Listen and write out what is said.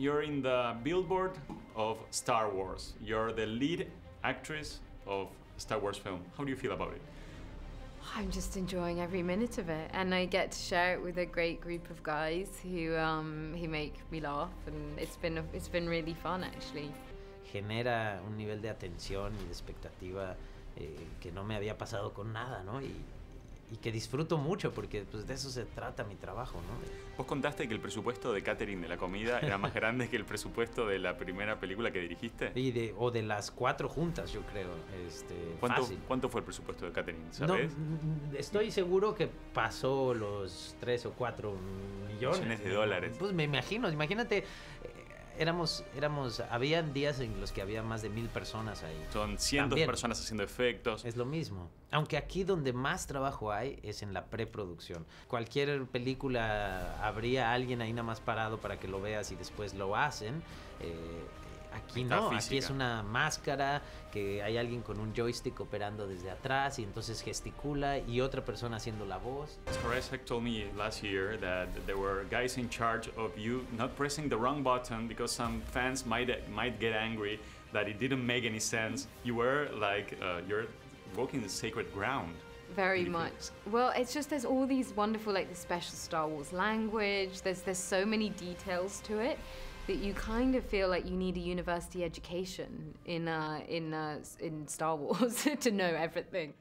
you're in the billboard of Star Wars. You're the lead actress of Star Wars film. How do you feel about it? I'm just enjoying every minute of it, and I get to share it with a great group of guys who make me laugh, and it's been really fun actually. Genera un nivel de atención y de expectativa que no me había pasado con nada, ¿no? Y que disfruto mucho porque pues, de eso se trata mi trabajo, ¿no? Vos contaste que el presupuesto de catering de la comida era más grande que el presupuesto de la primera película que dirigiste. Y de las 4 juntas, yo creo. ¿Cuánto fue el presupuesto de catering, sabes? No, estoy seguro que pasó los 3 o 4 millones. Millones de dólares. Pues me imagino, imagínate... Habían días en los que había más de 1000 personas ahí. Son cientos de personas haciendo efectos. Es lo mismo. Aunque aquí donde más trabajo hay es en la preproducción. Cualquier película habría alguien ahí nada más parado para que lo veas y después lo hacen. Aquí no, aquí es una máscara que hay alguien con un joystick operando desde atrás y entonces gesticula y otra persona haciendo la voz. Scorsese told me last year that there were guys in charge of you not pressing the wrong button because some fans might get angry that it didn't make any sense. You were like you're walking the sacred ground. Very much. Well, it's just there's all these wonderful like the special Star Wars language. There's so many details to it. That you kind of feel like you need a university education in Star Wars to know everything.